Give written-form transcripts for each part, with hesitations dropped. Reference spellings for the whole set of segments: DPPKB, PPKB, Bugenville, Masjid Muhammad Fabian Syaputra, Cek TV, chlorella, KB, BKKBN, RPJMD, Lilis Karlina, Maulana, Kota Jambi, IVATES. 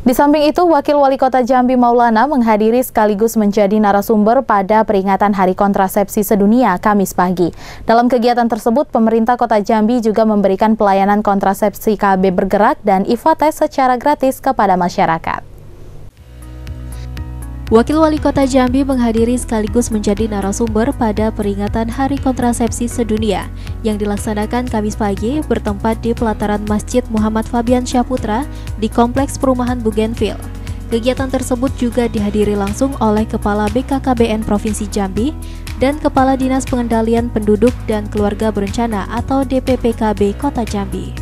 Di samping itu, Wakil Wali Kota Jambi Maulana menghadiri sekaligus menjadi narasumber pada peringatan Hari Kontrasepsi Sedunia Kamis pagi. Dalam kegiatan tersebut, pemerintah Kota Jambi juga memberikan pelayanan kontrasepsi KB bergerak dan IVATES secara gratis kepada masyarakat. Wakil Wali Kota Jambi menghadiri sekaligus menjadi narasumber pada peringatan Hari Kontrasepsi Sedunia yang dilaksanakan Kamis pagi bertempat di pelataran Masjid Muhammad Fabian Syaputra di Kompleks Perumahan Bugenville. Kegiatan tersebut juga dihadiri langsung oleh Kepala BKKBN Provinsi Jambi dan Kepala Dinas Pengendalian Penduduk dan Keluarga Berencana atau DPPKB Kota Jambi.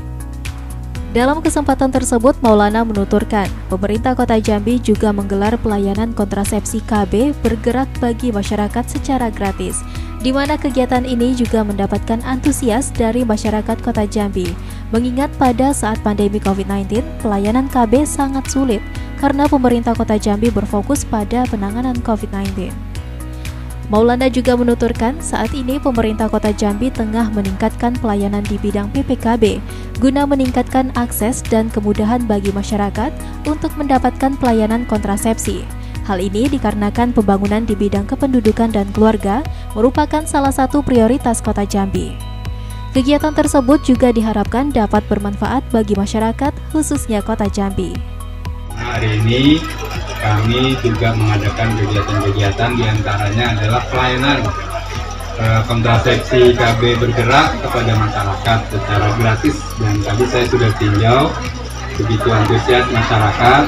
Dalam kesempatan tersebut, Maulana menuturkan, pemerintah Kota Jambi juga menggelar pelayanan kontrasepsi KB bergerak bagi masyarakat secara gratis, di mana kegiatan ini juga mendapatkan antusias dari masyarakat Kota Jambi, mengingat pada saat pandemi COVID-19, pelayanan KB sangat sulit karena pemerintah Kota Jambi berfokus pada penanganan COVID-19. Maulana juga menuturkan, saat ini pemerintah Kota Jambi tengah meningkatkan pelayanan di bidang PPKB guna meningkatkan akses dan kemudahan bagi masyarakat untuk mendapatkan pelayanan kontrasepsi. Hal ini dikarenakan pembangunan di bidang kependudukan dan keluarga merupakan salah satu prioritas Kota Jambi. Kegiatan tersebut juga diharapkan dapat bermanfaat bagi masyarakat, khususnya Kota Jambi. Hari ini kami juga mengadakan kegiatan-kegiatan diantaranya adalah pelayanan kontrasepsi KB bergerak kepada masyarakat secara gratis, dan tadi saya sudah tinjau begitu antusias masyarakat,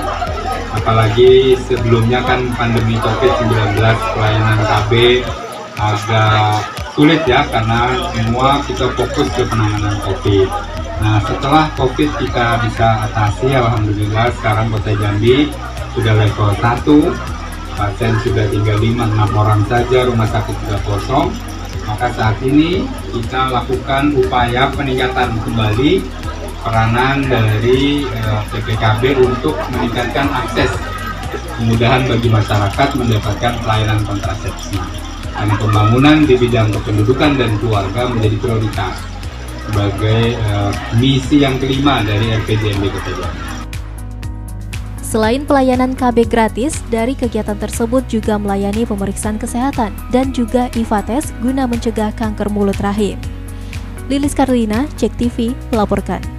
apalagi sebelumnya kan pandemi COVID-19 pelayanan KB agak sulit ya, karena semua kita fokus ke penanganan COVID. Nah, setelah COVID kita bisa atasi, alhamdulillah sekarang Kota Jambi sudah level 1, pasien sudah tinggal 5-6 orang saja, rumah sakit sudah kosong. Maka saat ini kita lakukan upaya peningkatan kembali peranan dari PPKB untuk meningkatkan akses kemudahan bagi masyarakat mendapatkan pelayanan kontrasepsi. Dan pembangunan di bidang kependudukan dan keluarga menjadi prioritas sebagai misi yang kelima dari RPJMD Kota Jambi. Selain pelayanan KB gratis, dari kegiatan tersebut juga melayani pemeriksaan kesehatan dan juga IVATES guna mencegah kanker mulut rahim. Lilis Karlina, Cek TV, melaporkan.